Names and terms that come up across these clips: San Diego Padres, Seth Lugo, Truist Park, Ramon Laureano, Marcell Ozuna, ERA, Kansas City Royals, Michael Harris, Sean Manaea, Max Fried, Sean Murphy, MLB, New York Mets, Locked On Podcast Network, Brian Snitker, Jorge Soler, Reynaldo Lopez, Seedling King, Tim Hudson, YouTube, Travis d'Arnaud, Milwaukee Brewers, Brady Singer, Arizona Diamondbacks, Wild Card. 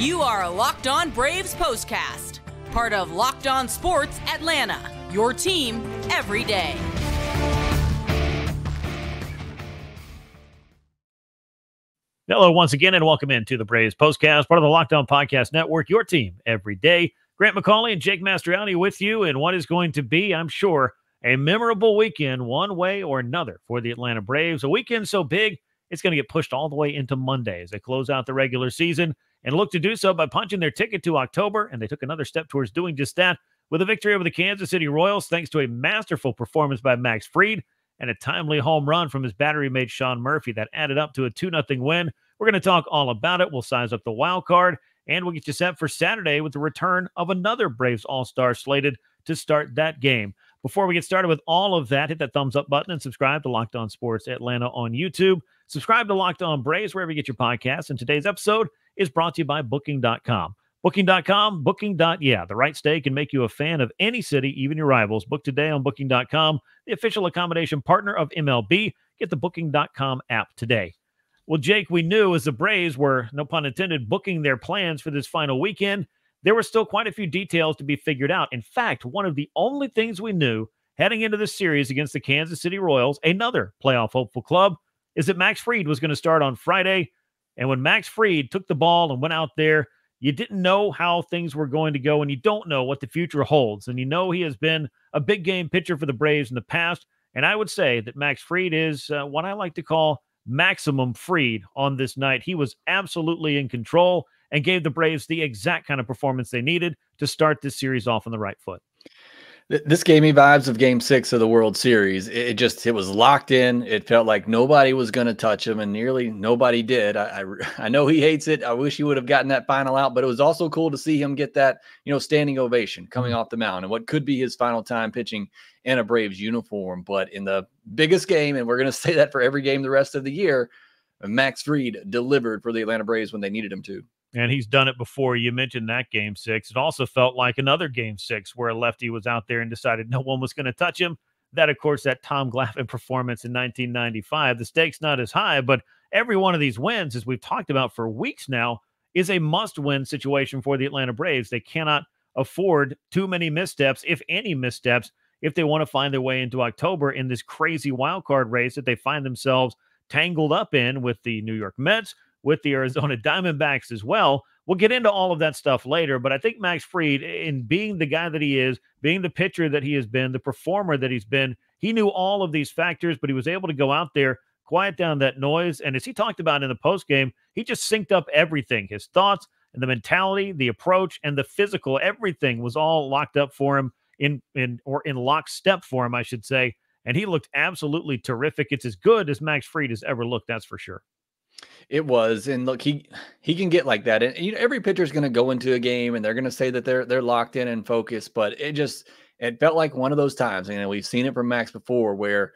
You are Locked On Braves Postcast, part of Locked On Sports Atlanta, your team every day. Hello once again, and welcome into the Braves Postcast, part of the Locked On Podcast Network, your team every day. Grant McAuley and Jake Mastroianni with you in what is going to be, I'm sure, a memorable weekend one way or another for the Atlanta Braves. A weekend so big, it's going to get pushed all the way into Monday as they close out the regular season and look to do so by punching their ticket to October, and they took another step towards doing just that with a victory over the Kansas City Royals thanks to a masterful performance by Max Fried and a timely home run from his battery mate Sean Murphy that added up to a 2-0 win. We're going to talk all about it. We'll size up the wild card, and we'll get you set for Saturday with the return of another Braves All-Star slated to start that game. Before we get started with all of that, hit that thumbs up button and subscribe to Locked On Sports Atlanta on YouTube. Subscribe to Locked On Braves wherever you get your podcasts. And today's episode is brought to you by Booking.com. Booking.com, the right stay can make you a fan of any city, even your rivals. Book today on Booking.com, the official accommodation partner of MLB. Get the Booking.com app today. Well, Jake, we knew as the Braves were, no pun intended, booking their plans for this final weekend, there were still quite a few details to be figured out. In fact, one of the only things we knew heading into this series against the Kansas City Royals, another playoff hopeful club, is that Max Fried was going to start on Friday. And when Max Fried took the ball and went out there, you didn't know how things were going to go, and you don't know what the future holds. And you know he has been a big game pitcher for the Braves in the past. And I would say that Max Fried is what I like to call maximum Fried on this night. He was absolutely in control and gave the Braves the exact kind of performance they needed to start this series off on the right foot. This gave me vibes of Game 6 of the World Series. It was locked in. It felt like nobody was going to touch him, and nearly nobody did. I know he hates it. I wish he would have gotten that final out, but it was also cool to see him get that, standing ovation coming off the mound and what could be his final time pitching in a Braves uniform. But in the biggest game, and we're going to say that for every game the rest of the year, Max Fried delivered for the Atlanta Braves when they needed him to. And he's done it before. You mentioned that Game 6. It also felt like another Game 6 where a lefty was out there and decided no one was going to touch him. That, of course, that Tom Glavine performance in 1995. The stakes not as high, but every one of these wins, as we've talked about for weeks now, is a must-win situation for the Atlanta Braves. They cannot afford too many missteps, if any missteps, if they want to find their way into October in this crazy wild card race that they find themselves tangled up in with the New York Mets, with the Arizona Diamondbacks as well. We'll get into all of that stuff later, but I think Max Fried, in being the guy that he is, being the pitcher that he has been, the performer that he's been, he knew all of these factors, but he was able to go out there, quiet down that noise, and as he talked about in the postgame, he just synced up everything. His thoughts and the mentality, the approach, and the physical, everything was all locked up for him, in lockstep for him, I should say, and he looked absolutely terrific. It's as good as Max Fried has ever looked, that's for sure. It was, and look, he can get like that, and every pitcher is going to go into a game and they're going to say that they're locked in and focused, but it felt like one of those times, and we've seen it from Max before, where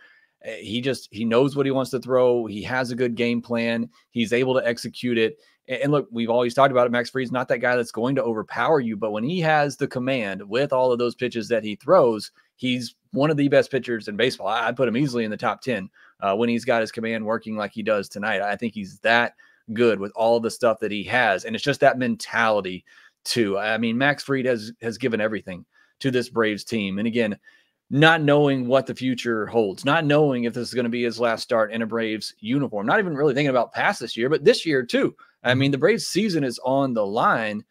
he knows what he wants to throw, he has a good game plan, he's able to execute it, and look, we've always talked about it. Max Fried's not that guy that's going to overpower you, but when he has the command with all of those pitches that he throws, he's one of the best pitchers in baseball. I'd put him easily in the top 10 when he's got his command working like he does tonight. I think he's that good with all of the stuff that he has. And it's just that mentality too. I mean, Max Fried has given everything to this Braves team. And again, not knowing what the future holds, not knowing if this is going to be his last start in a Braves uniform, not even really thinking about past this year, but this year too. I mean, the Braves season is on the line,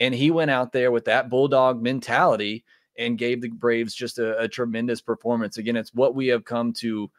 and he went out there with that bulldog mentality and gave the Braves just a tremendous performance. Again, it's what we have come to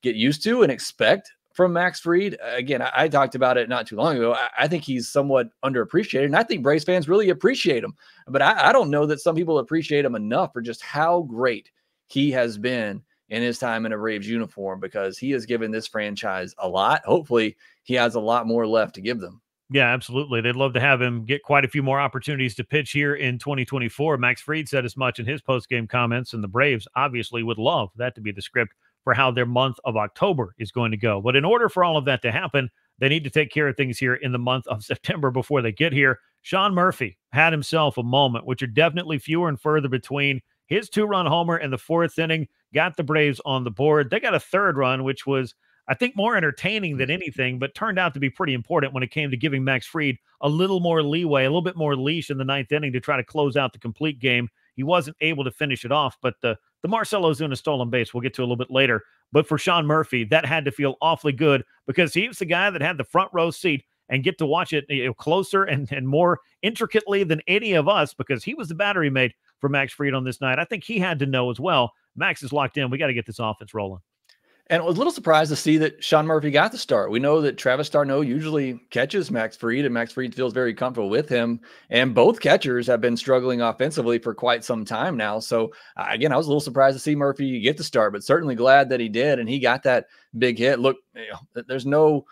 get used to and expect from Max Fried. Again, I talked about it not too long ago. I think he's somewhat underappreciated, and I think Braves fans really appreciate him. But I don't know that some people appreciate him enough for just how great he has been in his time in a Braves uniform, because he has given this franchise a lot. Hopefully, he has a lot more left to give them. Yeah, absolutely. They'd love to have him get quite a few more opportunities to pitch here in 2024. Max Fried said as much in his postgame comments, and the Braves obviously would love that to be the script for how their month of October is going to go. But in order for all of that to happen, they need to take care of things here in the month of September before they get here. Sean Murphy had himself a moment, which are definitely fewer and further between. His 2-run homer in the 4th inning got the Braves on the board. They got a 3rd run, which was I think more entertaining than anything, but turned out to be pretty important when it came to giving Max Fried a little more leeway, a little bit more leash in the ninth inning to try to close out the complete game. He wasn't able to finish it off, but the Marcell Ozuna stolen base we'll get to a little bit later. But for Sean Murphy, that had to feel awfully good because he was the guy that had the front row seat and get to watch it closer and more intricately than any of us because he was the battery mate for Max Fried on this night. I think he had to know as well. Max is locked in. We got to get this offense rolling. And I was a little surprised to see that Sean Murphy got the start. We know that Travis d'Arnaud usually catches Max Fried, and Max Fried feels very comfortable with him. And both catchers have been struggling offensively for quite some time now. So, again, I was a little surprised to see Murphy get the start, but certainly glad that he did, and he got that big hit. Look, you know, there's no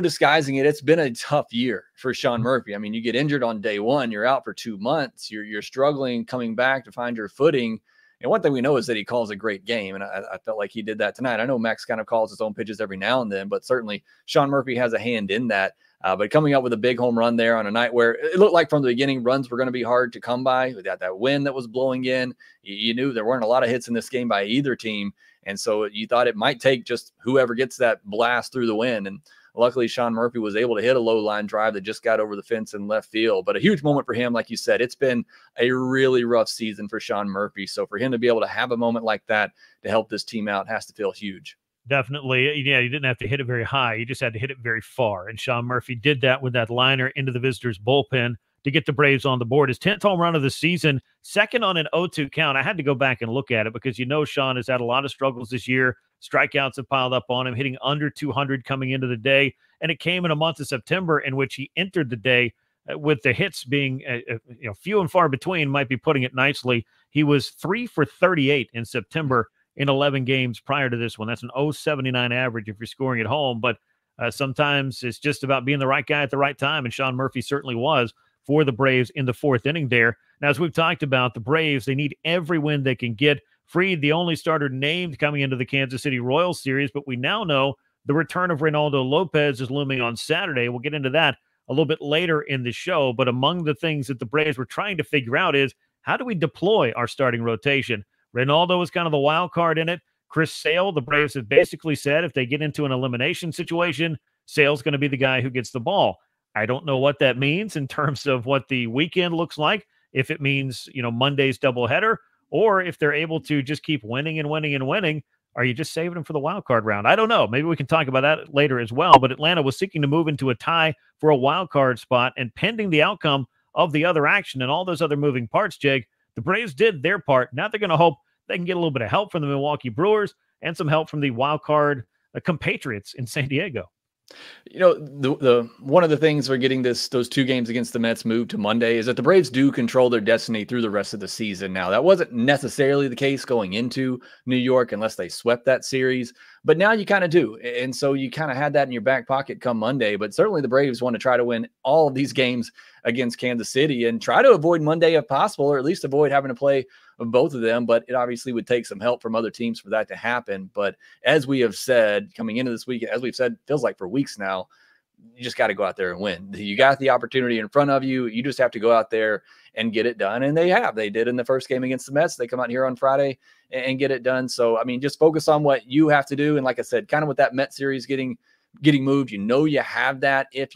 disguising it. It's been a tough year for Sean Murphy. I mean, you get injured on day one, you're out for 2 months, you're struggling coming back to find your footing. And one thing we know is that he calls a great game, and I felt like he did that tonight. I know Max kind of calls his own pitches every now and then, but certainly Sean Murphy has a hand in that. But coming up with a big home run there on a night where it looked like from the beginning runs were going to be hard to come by. We got that wind that was blowing in. You knew there weren't a lot of hits in this game by either team, and so you thought it might take just whoever gets that blast through the wind. And luckily, Sean Murphy was able to hit a low-line drive that just got over the fence in left field. But a huge moment for him, like you said. It's been a really rough season for Sean Murphy. So for him to be able to have a moment like that to help this team out has to feel huge. Definitely. Yeah, you didn't have to hit it very high. You just had to hit it very far. And Sean Murphy did that with that liner into the visitors' bullpen to get the Braves on the board. His 10th home run of the season, second on an 0-2 count. I had to go back and look at it because you know Sean has had a lot of struggles this year. Strikeouts have piled up on him, hitting under 200 coming into the day. And it came in a month of September in which he entered the day with the hits being few and far between, might be putting it nicely. He was 3-for-38 in September in 11 games prior to this one. That's an 0.79 average if you're scoring at home. But sometimes it's just about being the right guy at the right time. And Sean Murphy certainly was for the Braves in the fourth inning there. Now, as we've talked about, the Braves, they need every win they can get. Fried, the only starter named coming into the Kansas City Royals series, but we now know the return of Reynaldo Lopez is looming on Saturday. We'll get into that a little bit later in the show, but among the things that the Braves were trying to figure out is how do we deploy our starting rotation? Reynaldo was kind of the wild card in it. Chris Sale, the Braves have basically said if they get into an elimination situation, Sale's going to be the guy who gets the ball. I don't know what that means in terms of what the weekend looks like, if it means, Monday's doubleheader, or if they're able to just keep winning and winning and winning, are you just saving them for the wild card round? I don't know. Maybe we can talk about that later as well. But Atlanta was seeking to move into a tie for a wild card spot. And pending the outcome of the other action and all those other moving parts, Jake, the Braves did their part. Now they're going to hope they can get a little bit of help from the Milwaukee Brewers and some help from the wild card compatriots in San Diego. You know, the one of the things we're getting those two games against the Mets moved to Monday is that the Braves do control their destiny through the rest of the season. Now, that wasn't necessarily the case going into New York unless they swept that series, but now you kind of do. And so you kind of had that in your back pocket come Monday, but certainly the Braves want to try to win all of these games against Kansas City and try to avoid Monday if possible, or at least avoid having to play both of them, but it obviously would take some help from other teams for that to happen. But as we have said, coming into this weekend, as we've said, feels like for weeks now, you just got to go out there and win. You got the opportunity in front of you. You just have to go out there and get it done. And they have. They did in the first game against the Mets. They come out here on Friday and get it done. So, I mean, just focus on what you have to do. And like I said, kind of with that Mets series getting moved, you have that if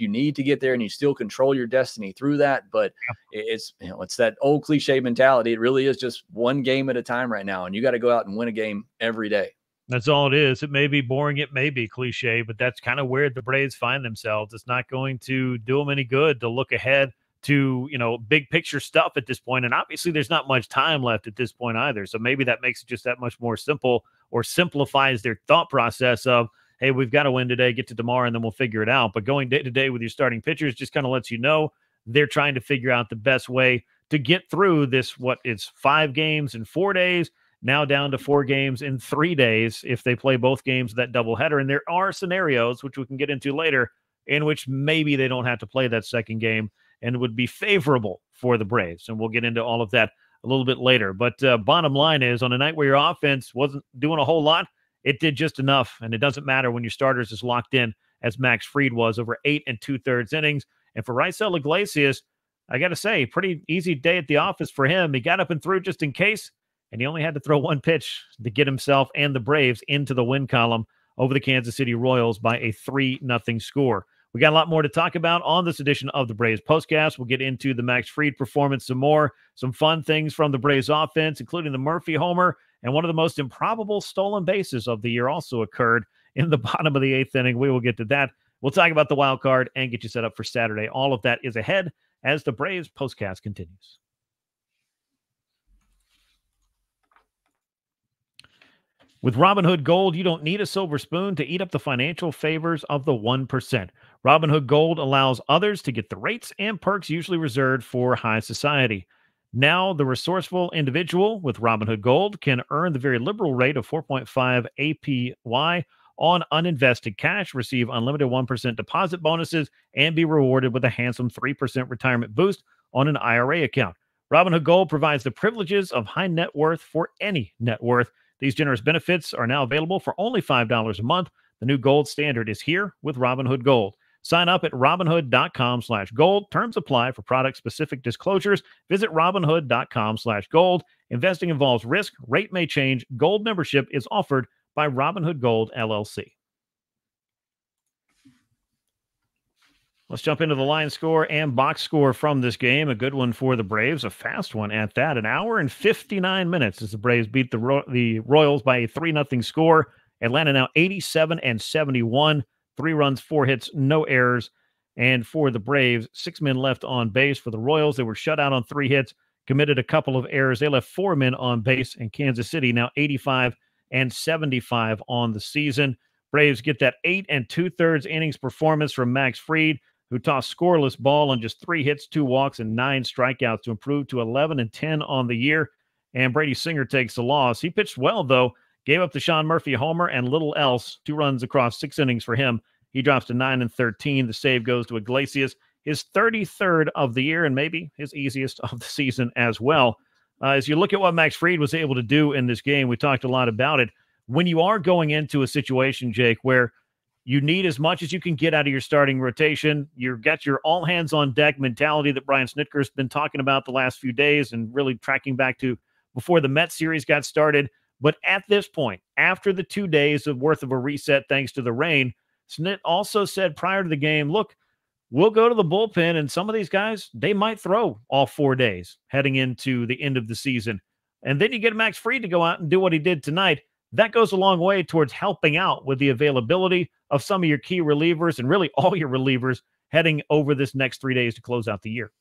you need to get there, and you still control your destiny through that. But it's it's that old cliche mentality. It really is just one game at a time right now, and you got to go out and win a game every day. That's all it is. It may be boring, it may be cliche, but that's kind of where the Braves find themselves. It's not going to do them any good to look ahead to big picture stuff at this point, and obviously there's not much time left at this point either. So maybe that makes it just that much more simple, or simplifies their thought process of, hey, we've got to win today, get to tomorrow, and then we'll figure it out. But going day-to-day with your starting pitchers just kind of lets you know they're trying to figure out the best way to get through this, what is 5 games in 4 days, now down to 4 games in 3 days if they play both games of that doubleheader. And there are scenarios, which we can get into later, in which maybe they don't have to play that second game and would be favorable for the Braves. And we'll get into all of that a little bit later. But bottom line is, on a night where your offense wasn't doing a whole lot, it did just enough, and it doesn't matter when your starters is locked in, as Max Fried was, over 8 2/3 innings. And for Raisel Iglesias, I got to say, pretty easy day at the office for him. He got up and threw just in case, and he only had to throw one pitch to get himself and the Braves into the win column over the Kansas City Royals by a 3-0 score. We got a lot more to talk about on this edition of the Braves Postcast. We'll get into the Max Fried performance some more, some fun things from the Braves offense, including the Murphy homer, and one of the most improbable stolen bases of the year also occurred in the bottom of the 8th inning. We will get to that. We'll talk about the wild card and get you set up for Saturday. All of that is ahead as the Braves Postcast continues. With Robinhood Gold, you don't need a silver spoon to eat up the financial favors of the 1%. Robinhood Gold allows others to get the rates and perks usually reserved for high society. Now, the resourceful individual with Robinhood Gold can earn the very liberal rate of 4.5 APY on uninvested cash, receive unlimited 1% deposit bonuses, and be rewarded with a handsome 3% retirement boost on an IRA account. Robinhood Gold provides the privileges of high net worth for any net worth. These generous benefits are now available for only $5 a month. The new gold standard is here with Robinhood Gold. Sign up at Robinhood.com/gold. Terms apply for product-specific disclosures. Visit Robinhood.com/gold. Investing involves risk. Rate may change. Gold membership is offered by Robinhood Gold, LLC. Let's jump into the line score and box score from this game. A good one for the Braves, a fast one at that. An hour and 59 minutes as the Braves beat the Royals by a 3-0 score. Atlanta now 87-71, 3 runs, 4 hits, no errors. And for the Braves, 6 men left on base. For the Royals, they were shut out on 3 hits, committed a couple of errors. They left 4 men on base, and Kansas City now 85-75 on the season. Braves get that 8 2/3 innings performance from Max Fried, who tossed scoreless ball on just 3 hits, 2 walks, and 9 strikeouts to improve to 11-10 on the year. And Brady Singer takes the loss. He pitched well, though, gave up the Sean Murphy homer and little else. 2 runs across 6 innings for him. He drops to 9-13. The save goes to Iglesias, his 33rd of the year and maybe his easiest of the season as well. As you look at what Max Fried was able to do in this game, we talked a lot about it. When you are going into a situation, Jake, where you need as much as you can get out of your starting rotation. You've got your all-hands-on-deck mentality that Brian Snitker has been talking about the last few days and really tracking back to before the Mets series got started. But at this point, after the 2 days of worth of a reset thanks to the rain, Snit also said prior to the game, look, we'll go to the bullpen, and some of these guys, they might throw all 4 days heading into the end of the season. And then you get Max Fried to go out and do what he did tonight. That goes a long way towards helping out with the availability of some of your key relievers and really all your relievers heading over this next 3 days to close out the year.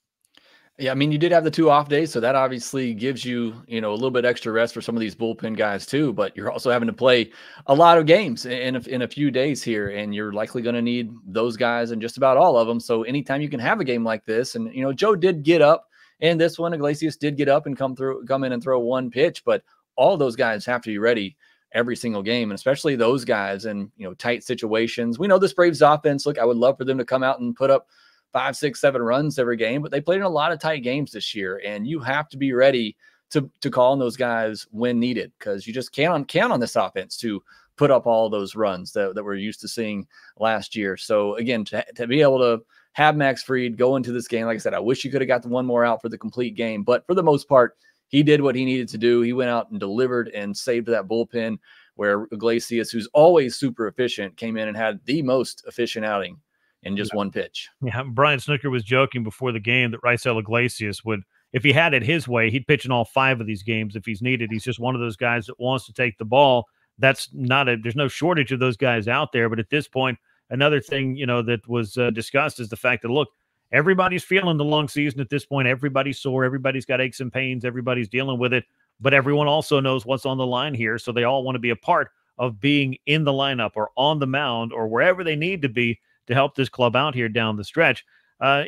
Yeah, I mean, you did have the 2 off days, so that obviously gives you, a little bit extra rest for some of these bullpen guys too, but you're also having to play a lot of games in a few days here, and you're likely going to need those guys and just about all of them. So anytime you can have a game like this, and, Joe did get up, and this one, Iglesias did get up and come in and throw 1 pitch, but all those guys have to be ready every single game, and especially those guys in, tight situations. We know this Braves offense, look, I would love for them to come out and put up 5, 6, 7 runs every game, but they played in a lot of tight games this year, and you have to be ready to call on those guys when needed, because you just can't count on this offense to put up all those runs that we're used to seeing last year. So again, to be able to have Max Fried go into this game, like I said, I wish you could have got the 1 more out for the complete game, but for the most part, he did what he needed to do. He went out and delivered and saved that bullpen, where Iglesias, who's always super efficient, came in and had the most efficient outing in just 1 pitch. Yeah, Brian Snitker was joking before the game that Raisel Iglesias would, if he had it his way, he'd pitch in all 5 of these games if he's needed. He's just one of those guys that wants to take the ball. That's not there's no shortage of those guys out there. But at this point, another thing, that was discussed is the fact that, look, everybody's feeling the long season at this point. Everybody's sore. Everybody's got aches and pains. Everybody's dealing with it. But everyone also knows what's on the line here, so they all want to be a part of being in the lineup or on the mound or wherever they need to be to help this club out here down the stretch.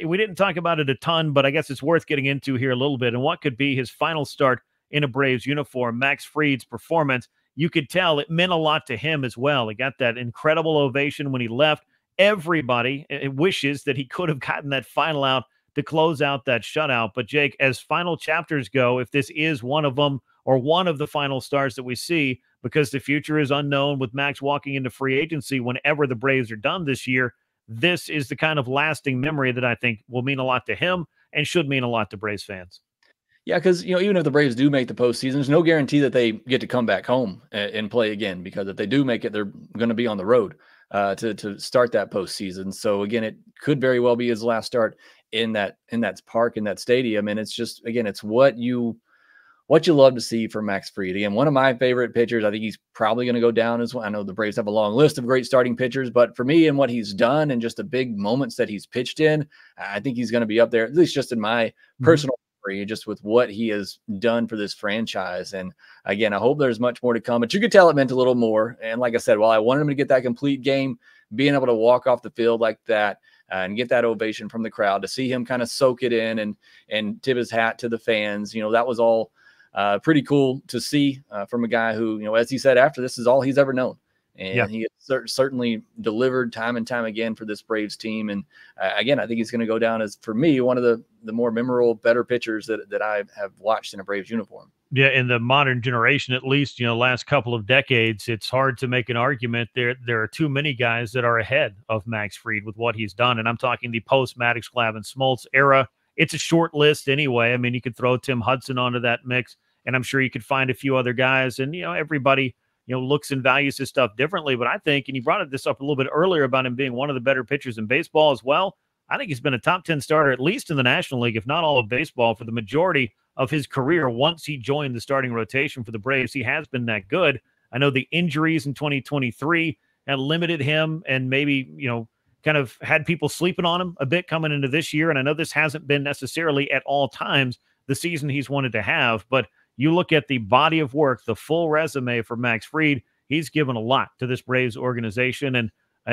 We didn't talk about it a ton, but I guess it's worth getting into here a little bit. And what could be his final start in a Braves uniform, Max Fried's performance, you could tell it meant a lot to him as well. He got that incredible ovation when he left. Everybody wishes that he could have gotten that final out to close out that shutout. But, Jake, as final chapters go, if this is one of them or one of the final stars that we see, because the future is unknown with Max walking into free agency whenever the Braves are done this year, this is the kind of lasting memory that I think will mean a lot to him and should mean a lot to Braves fans. Yeah, because, you know, even if the Braves do make the postseason, there's no guarantee that they get to come back home and play again, because if they do make it, they're going to be on the road to start that postseason. So again, it could very well be his last start in that park, in that stadium. And it's just, again, it's what you love to see from Max Fried. Again, one of my favorite pitchers. I think he's probably going to go down as one. I know the Braves have a long list of great starting pitchers, but for me and what he's done and just the big moments that he's pitched in, I think he's going to be up there, at least just in my personal memory, just with what he has done for this franchise. And again, I hope there's much more to come, but you could tell it meant a little more. And like I said, while I wanted him to get that complete game, being able to walk off the field like that, and get that ovation from the crowd, to see him kind of soak it in and tip his hat to the fans, you know, that was all pretty cool to see from a guy who, you know, as he said after, this is all he's ever known. And he has certainly delivered time and time again for this Braves team. And again, I think he's going to go down as, for me, one of the more memorable, better pitchers that I have watched in a Braves uniform. Yeah, in the modern generation, at least, you know, last couple of decades, it's hard to make an argument. There are too many guys that are ahead of Max Fried with what he's done. And I'm talking the post-Maddox, Glavine, Smoltz era. It's a short list anyway. I mean, you could throw Tim Hudson onto that mix, and I'm sure you could find a few other guys. And, you know, everybody, you know, looks and values his stuff differently. But I think, and you brought this up a little bit earlier about him being one of the better pitchers in baseball as well, I think he's been a top 10 starter, at least in the National League, if not all of baseball, for the majority of his career. Once he joined the starting rotation for the Braves, he has been that good. I know the injuries in 2023 had limited him and maybe, you know, kind of had people sleeping on him a bit coming into this year. And I know this hasn't been necessarily at all times the season he's wanted to have, but you look at the body of work, the full resume for Max Fried, he's given a lot to this Braves organization, and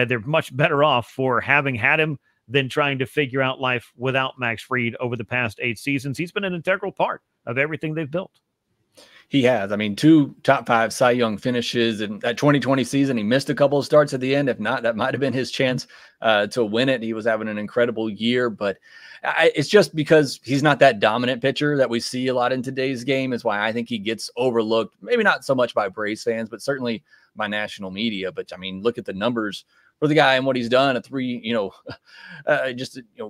they're much better off for having had him than trying to figure out life without Max Fried over the past 8 seasons. He's been an integral part of everything they've built. He has. I mean, 2 top 5 Cy Young finishes in that 2020 season. He missed a couple of starts at the end. If not, that might have been his chance to win it. He was having an incredible year, but it's just because he's not that dominant pitcher that we see a lot in today's game is why I think he gets overlooked. Maybe not so much by Braves fans, but certainly by national media. But I mean, look at the numbers for the guy and what he's done.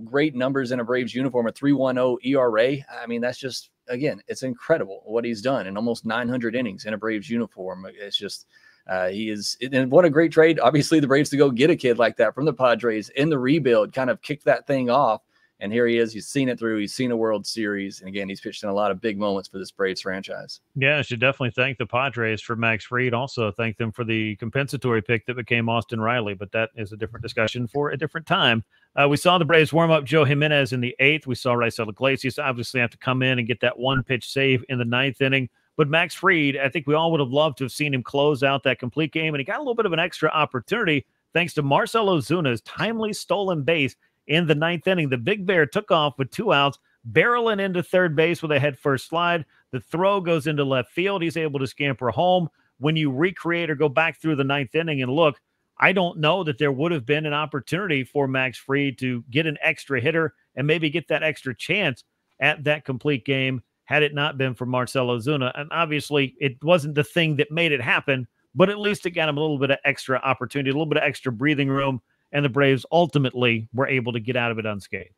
Great numbers in a Braves uniform, a 3.10 ERA. I mean, that's just, again, it's incredible what he's done in almost 900 innings in a Braves uniform. It's just, and what a great trade. Obviously the Braves to go get a kid like that from the Padres in the rebuild, kind of kicked that thing off. And here he is. He's seen it through. He's seen a World Series. And again, he's pitched in a lot of big moments for this Braves franchise. Yeah, I should definitely thank the Padres for Max Fried. Also thank them for the compensatory pick that became Austin Riley. But that is a different discussion for a different time. We saw the Braves warm up Joe Jimenez in the 8th. We saw Raisel Iglesias obviously have to come in and get that 1-pitch save in the 9th inning. But Max Fried, I think we all would have loved to have seen him close out that complete game. And he got a little bit of an extra opportunity thanks to Marcell Ozuna's timely stolen base in the 9th inning. The Big Bear took off with 2 outs, barreling into third base with a head-first slide. The throw goes into left field. He's able to scamper home. When you recreate or go back through the 9th inning and look, I don't know that there would have been an opportunity for Max Fried to get an extra hitter and maybe get that extra chance at that complete game had it not been for Marcell Ozuna. And obviously, it wasn't the thing that made it happen, but at least it got him a little bit of extra opportunity, a little bit of extra breathing room, and the Braves ultimately were able to get out of it unscathed.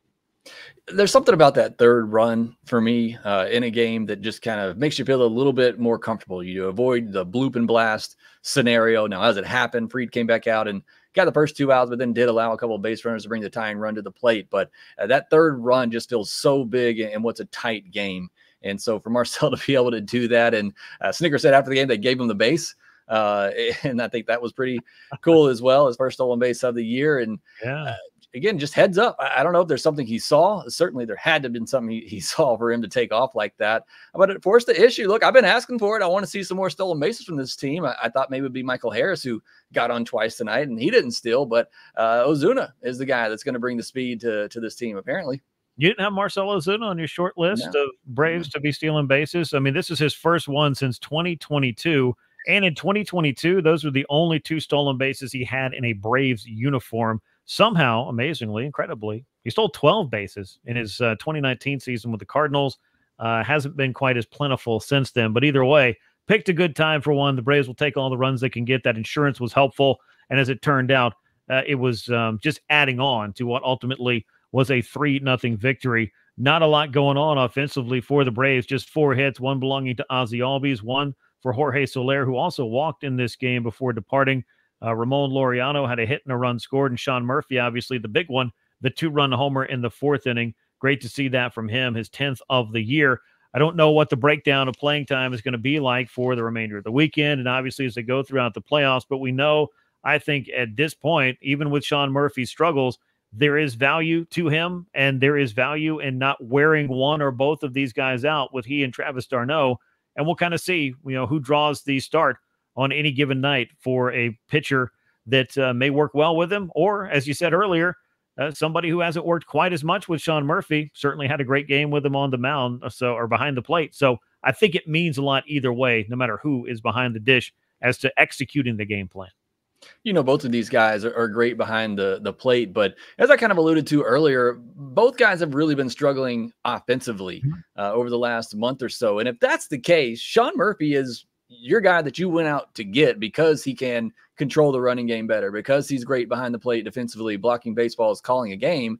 There's something about that third run for me in a game that just kind of makes you feel a little bit more comfortable. You avoid the bloop and blast scenario. Now, as it happened, Fried came back out and got the first 2 outs, but then did allow a couple of base runners to bring the tying run to the plate. But that third run just feels so big in what's a tight game. And so for Marcell to be able to do that, and Snitker said after the game they gave him the base. And I think that was pretty cool as well, his first stolen base of the year. And again, just heads up. I don't know if there's something he saw. Certainly there had to have been something he saw for him to take off like that. But it forced the issue. Look, I've been asking for it. I want to see some more stolen bases from this team. I thought maybe it would be Michael Harris who got on twice tonight, and he didn't steal. But Ozuna is the guy that's going to bring the speed to this team, apparently. You didn't have Marcell Ozuna on your short list of Braves to be stealing bases. I mean, this is his first one since 2022. And in 2022, those were the only 2 stolen bases he had in a Braves uniform. Somehow, amazingly, incredibly, he stole 12 bases in his 2019 season with the Cardinals. Hasn't been quite as plentiful since then. But either way, picked a good time for one. The Braves will take all the runs they can get. That insurance was helpful. And as it turned out, it was just adding on to what ultimately was a 3-0 victory. Not a lot going on offensively for the Braves, just 4 hits, one belonging to Ozzie Albies, one for Jorge Soler, who also walked in this game before departing. Ramon Laureano had a hit and a run scored, and Sean Murphy, obviously the big one, the 2-run homer in the 4th inning. Great to see that from him, his 10th of the year. I don't know what the breakdown of playing time is going to be like for the remainder of the weekend, and obviously as they go throughout the playoffs, but we know, I think at this point, even with Sean Murphy's struggles, there is value to him, and there is value in not wearing one or both of these guys out with he and Travis d'Arnaud. And we'll kind of see, you know, who draws the start on any given night for a pitcher that may work well with him, or, as you said earlier, somebody who hasn't worked quite as much with Sean Murphy. Certainly had a great game with him on the mound, so, or behind the plate. So I think it means a lot either way, no matter who is behind the dish, as to executing the game plan. You know, both of these guys are great behind the plate, but as I kind of alluded to earlier, both guys have really been struggling offensively over the last month or so. And if that's the case, Sean Murphy is your guy that you went out to get because he can control the running game better, because he's great behind the plate defensively, blocking baseballs, calling a game.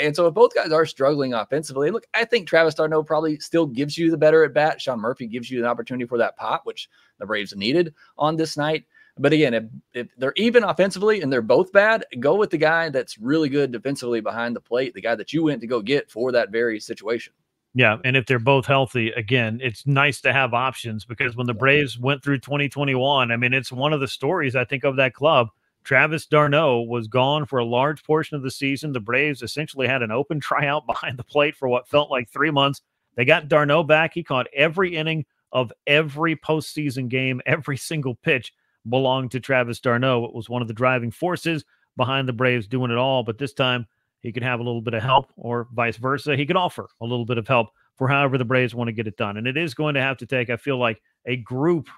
And so if both guys are struggling offensively, look, I think Travis d'Arnaud probably still gives you the better at bat. Sean Murphy gives you an opportunity for that pop, which the Braves needed on this night. But again, if they're even offensively and they're both bad, go with the guy that's really good defensively behind the plate, the guy that you went to go get for that very situation. Yeah, and if they're both healthy, again, it's nice to have options, because when the Braves went through 2021, I mean, it's one of the stories, I think, of that club. Travis d'Arnaud was gone for a large portion of the season. The Braves essentially had an open tryout behind the plate for what felt like 3 months. They got d'Arnaud back. He caught every inning of every postseason game. Every single pitch belonged to Travis d'Arnaud. It was one of the driving forces behind the Braves doing it all, but this time he could have a little bit of help, or vice versa. He could offer a little bit of help for however the Braves want to get it done. And it is going to have to take, I feel like, a group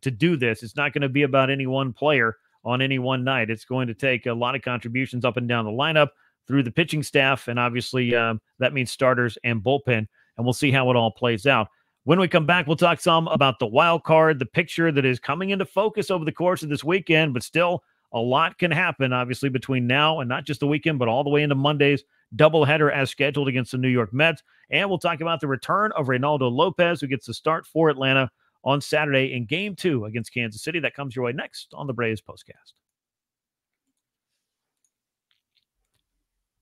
to do this. It's not going to be about any one player on any one night. It's going to take a lot of contributions up and down the lineup, through the pitching staff, and obviously that means starters and bullpen, and we'll see how it all plays out. When we come back, we'll talk some about the wild card, the picture that is coming into focus over the course of this weekend, but still a lot can happen, obviously, between now and not just the weekend, but all the way into Monday's doubleheader as scheduled against the New York Mets. And we'll talk about the return of Reynaldo Lopez, who gets the start for Atlanta on Saturday in Game 2 against Kansas City. That comes your way next on the Braves Postcast.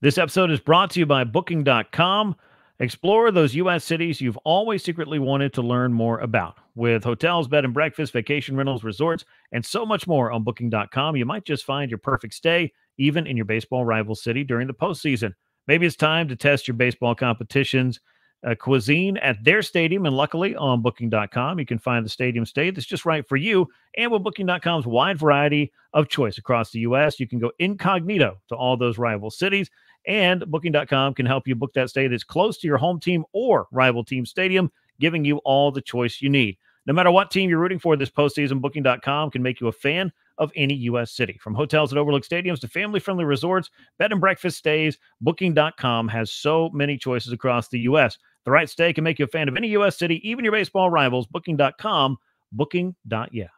This episode is brought to you by Booking.com. Explore those U.S. cities you've always secretly wanted to learn more about. With hotels, bed and breakfast, vacation rentals, resorts, and so much more on Booking.com, you might just find your perfect stay, even in your baseball rival city during the postseason. Maybe it's time to test your baseball competition's cuisine at their stadium, and luckily on Booking.com, you can find the stadium stay that's just right for you. And with Booking.com's wide variety of choice across the U.S., you can go incognito to all those rival cities. And Booking.com can help you book that stay that's close to your home team or rival team stadium, giving you all the choice you need. No matter what team you're rooting for this postseason, Booking.com can make you a fan of any U.S. city. From hotels that overlook stadiums to family-friendly resorts, bed and breakfast stays, Booking.com has so many choices across the U.S. The right stay can make you a fan of any U.S. city, even your baseball rivals. Booking.com, booking.yeah.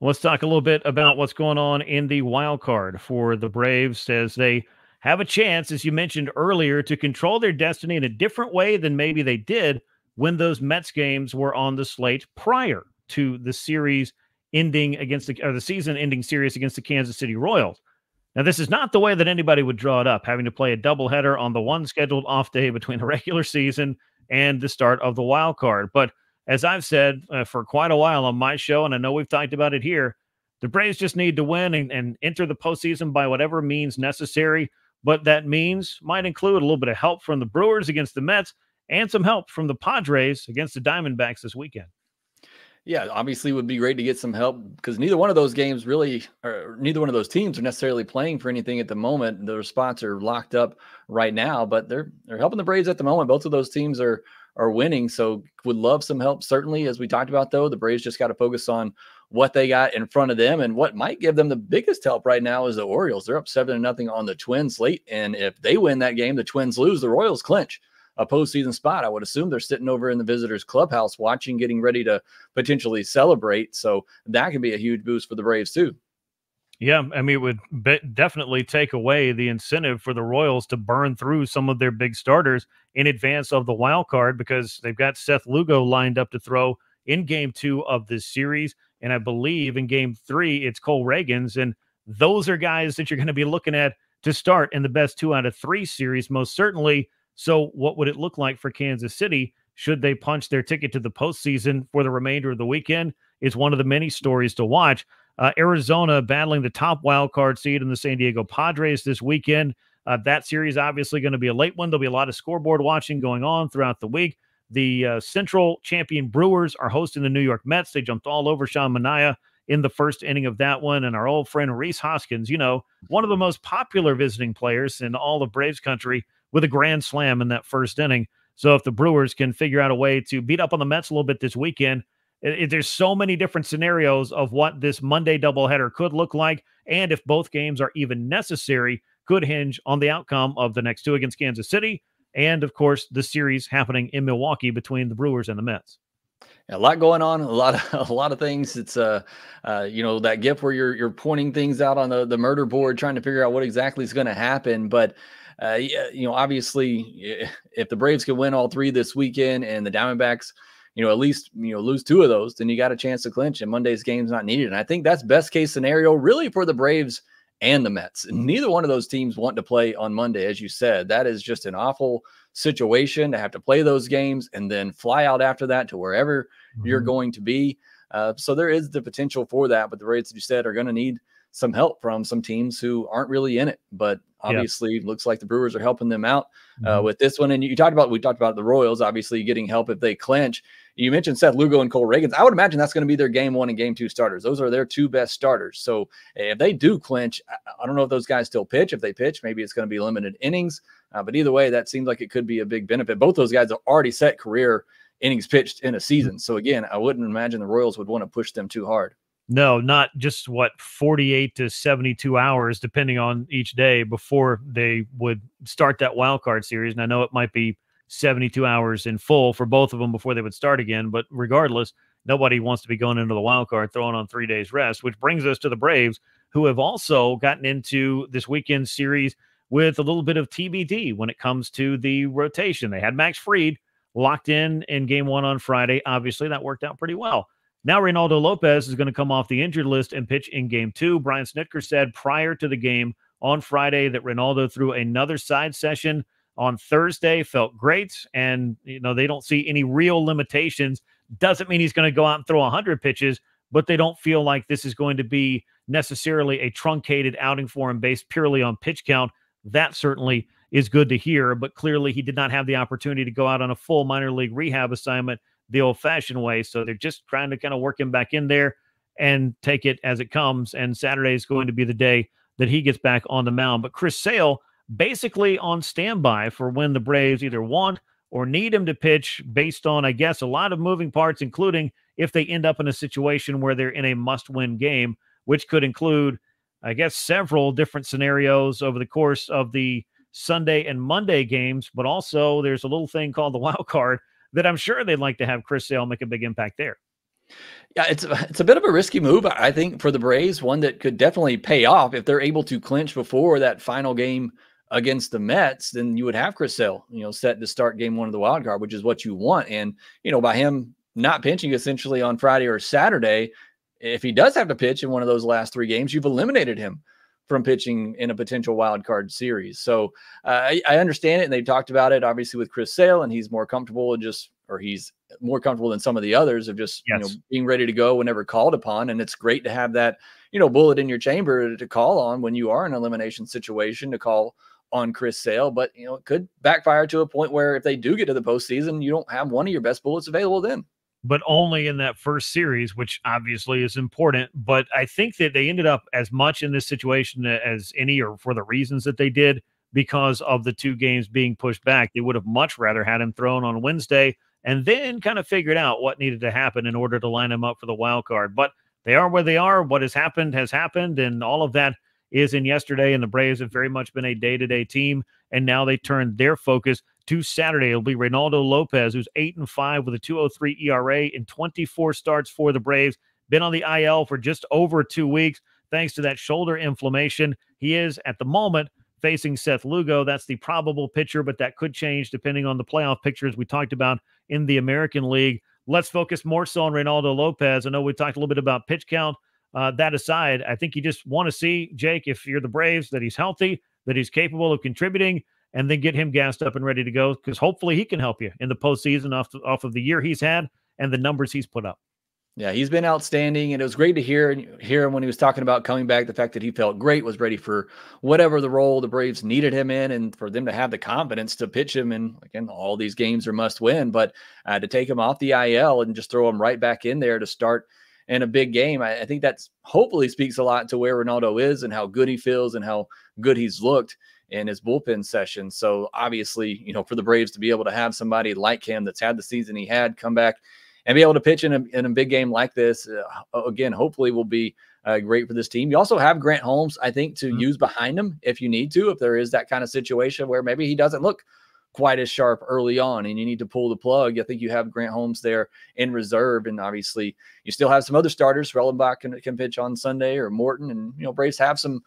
Let's talk a little bit about what's going on in the wild card for the Braves, as they have a chance, as you mentioned earlier, to control their destiny in a different way than maybe they did when those Mets games were on the slate prior to the series ending against the season-ending series against the Kansas City Royals. Now, this is not the way that anybody would draw it up, having to play a doubleheader on the one scheduled off day between the regular season and the start of the wild card, but as I've said for quite a while on my show, and I know we've talked about it here, the Braves just need to win and enter the postseason by whatever means necessary. But that means might include a little bit of help from the Brewers against the Mets and some help from the Padres against the Diamondbacks this weekend. Yeah, obviously it would be great to get some help, because neither one of those games really, or neither one of those teams are necessarily playing for anything at the moment. Their spots are locked up right now, but they're helping the Braves at the moment. Both of those teams are winning, so would love some help, certainly. As we talked about, though, the Braves just got to focus on what they got in front of them, and what might give them the biggest help right now is the Orioles. They're up 7-0 on the Twins late, and if they win that game, the Twins lose, the Royals clinch a postseason spot. I would assume they're sitting over in the visitors' clubhouse watching, getting ready to potentially celebrate, so that could be a huge boost for the Braves, too. Yeah, I mean, it would definitely take away the incentive for the Royals to burn through some of their big starters in advance of the wild card, because they've got Seth Lugo lined up to throw in Game 2 of this series, and I believe in Game 3 it's Cole Ragans, and those are guys that you're going to be looking at to start in the best 2 out of 3 series, most certainly. So what would it look like for Kansas City should they punch their ticket to the postseason for the remainder of the weekend? It's one of the many stories to watch. Arizona battling the top wildcard seed in the San Diego Padres this weekend. That series obviously going to be a late one. There'll be a lot of scoreboard watching going on throughout the week. The Central champion Brewers are hosting the New York Mets. They jumped all over Sean Manaea in the first inning of that one. And our old friend Rhys Hoskins, you know, one of the most popular visiting players in all of Braves country, with a grand slam in that first inning. So if the Brewers can figure out a way to beat up on the Mets a little bit this weekend, there's so many different scenarios of what this Monday doubleheader could look like. And if both games are even necessary, could hinge on the outcome of the next 2 against Kansas City. And of course, the series happening in Milwaukee between the Brewers and the Mets. A lot going on, a lot of things. It's you know, that GIF where you're pointing things out on the murder board, trying to figure out what exactly is going to happen. But you know, obviously, if the Braves can win all 3 this weekend and the Diamondbacks, you know, at least, you know, lose 2 of those, then you got a chance to clinch. And Monday's game's not needed. And I think that's best case scenario, really, for the Braves and the Mets. Neither one of those teams want to play on Monday, as you said. That is just an awful situation to have to play those games and then fly out after that to wherever you're going to be. So there is the potential for that, but the Braves, as you said, are going to need some help from some teams who aren't really in it. But obviously, it looks like the Brewers are helping them out with this one. And we talked about the Royals obviously getting help if they clinch. You mentioned Seth Lugo and Cole Ragans. I would imagine that's going to be their Game 1 and Game 2 starters. Those are their 2 best starters. So if they do clinch, I don't know if those guys still pitch. If they pitch, maybe it's going to be limited innings. But either way, that seems like it could be a big benefit. Both those guys are already set career innings pitched in a season. So again, I wouldn't imagine the Royals would want to push them too hard. No, not just 48 to 72 hours, depending on each day, before they would start that wild card series. And I know it might be 72 hours in full for both of them before they would start again. But regardless, nobody wants to be going into the wild card throwing on 3 days rest, which brings us to the Braves, who have also gotten into this weekend series with a little bit of TBD when it comes to the rotation. They had Max Fried locked in Game 1 on Friday. Obviously, that worked out pretty well. Now Reynaldo Lopez is going to come off the injured list and pitch in Game 2. Brian Snitker said prior to the game on Friday that Reynaldo threw another side session on Thursday, felt great, and you know, they don't see any real limitations. Doesn't mean he's going to go out and throw 100 pitches, but they don't feel like this is going to be necessarily a truncated outing for him based purely on pitch count. That certainly is good to hear, but clearly he did not have the opportunity to go out on a full minor league rehab assignment the old-fashioned way, so they're just trying to kind of work him back in there and take it as it comes, and Saturday is going to be the day that he gets back on the mound. But Chris Sale basically on standby for when the Braves either want or need him to pitch based on, I guess, a lot of moving parts, including if they end up in a situation where they're in a must-win game, which could include, I guess, several different scenarios over the course of the Sunday and Monday games, but also there's a little thing called the wild card that I'm sure they'd like to have Chris Sale make a big impact there. Yeah, it's a bit of a risky move, I think, for the Braves, one that could definitely pay off. If they're able to clinch before that final game against the Mets, then you would have Chris Sale, you know, set to start Game 1 of the wild card, which is what you want. And, you know, by him not pitching essentially on Friday or Saturday, if he does have to pitch in one of those last 3 games, you've eliminated him from pitching in a potential wild card series. So I understand it, and they've talked about it obviously with Chris Sale, and he's more comfortable than some of the others of just you know, being ready to go whenever called upon. And it's great to have that, you know, bullet in your chamber to call on when you are in an elimination situation, to call on Chris Sale. But you know, it could backfire to a point where if they do get to the postseason, you don't have one of your best bullets available then. But only in that first series, which obviously is important. But I think that they ended up as much in this situation as any, or for the reasons that they did, because of the 2 games being pushed back. They would have much rather had him thrown on Wednesday and then kind of figured out what needed to happen in order to line him up for the wild card. But they are where they are. What has happened, and all of that is in yesterday, and the Braves have very much been a day-to-day team, and now they turn their focus to Saturday. It'll be Reynaldo Lopez, who's 8-5 with a 2.03 ERA in 24 starts for the Braves. Been on the IL for just over 2 weeks. thanks to that shoulder inflammation. He is, at the moment, facing Seth Lugo. That's the probable pitcher, but that could change depending on the playoff pictures we talked about in the American League. Let's focus more so on Reynaldo Lopez. I know we talked a little bit about pitch count. That aside, I think you just want to see, Jake, if you're the Braves, that he's healthy, that he's capable of contributing, and then get him gassed up and ready to go, because hopefully he can help you in the postseason off of the year he's had and the numbers he's put up. Yeah, he's been outstanding, and it was great to hear him when he was talking about coming back, the fact that he felt great, was ready for whatever the role the Braves needed him in, and for them to have the confidence to pitch him. And again, all these games are must win, but to take him off the IL and just throw him right back in there to start in a big game, I think that's hopefully speaks a lot to where Reynaldo is and how good he feels and how good he's looked in his bullpen session. So obviously, you know, for the Braves to be able to have somebody like him that's had the season he had come back and be able to pitch in a big game like this, again, hopefully will be great for this team. You also have Grant Holmes, I think, to use behind him if you need to, if there is that kind of situation where maybe he doesn't look quite as sharp early on and you need to pull the plug. I think you have Grant Holmes there in reserve, and obviously you still have some other starters. Rellenbach can pitch on Sunday, or Morton, and you know, Braves have some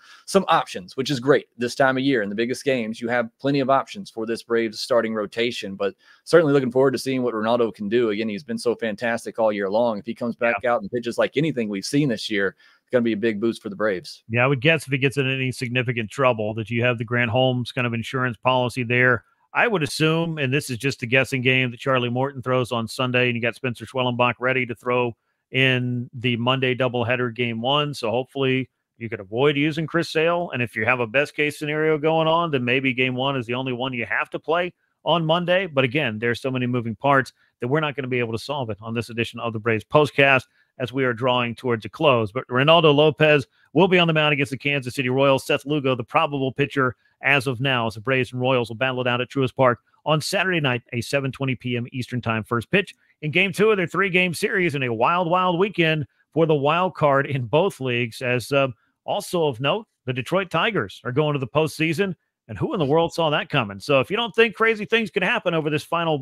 options, which is great this time of year. In the biggest games, you have plenty of options for this Braves starting rotation, but certainly looking forward to seeing what Reynaldo can do. Again, he's been so fantastic all year long. If he comes back out and pitches like anything we've seen this year, going to be a big boost for the Braves. Yeah, I would guess if he gets in any significant trouble that you have the Grant Holmes kind of insurance policy there. I would assume, and this is just a guessing game, that Charlie Morton throws on Sunday, and you got Spencer Schwellenbach ready to throw in the Monday doubleheader game 1. So hopefully you could avoid using Chris Sale. And if you have a best case scenario going on, then maybe game 1 is the only one you have to play on Monday. But again, there's so many moving parts that we're not going to be able to solve it on this edition of the Braves Postcast, as we are drawing towards a close. But Reynaldo Lopez will be on the mound against the Kansas City Royals. Seth Lugo, the probable pitcher as of now, as the Braves and Royals will battle it out at Truist Park on Saturday night, a 7:20 p.m. Eastern time first pitch in game 2 of their 3-game series in a wild, wild weekend for the wild card in both leagues. As also of note, the Detroit Tigers are going to the postseason, and who in the world saw that coming? So if you don't think crazy things could happen over this final,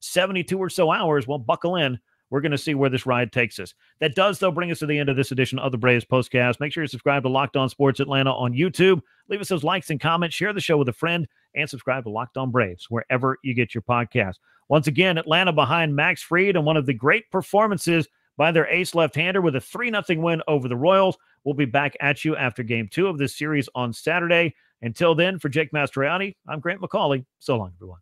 72 or so hours, well, buckle in. We're going to see where this ride takes us. That does, though, bring us to the end of this edition of the Braves Postcast. Make sure you subscribe to Locked On Sports Atlanta on YouTube. Leave us those likes and comments. Share the show with a friend. And subscribe to Locked On Braves wherever you get your podcast. Once again, Atlanta behind Max Fried and one of the great performances by their ace left-hander with a 3-0 win over the Royals. We'll be back at you after game 2 of this series on Saturday. Until then, for Jake Mastroianni, I'm Grant McAuley. So long, everyone.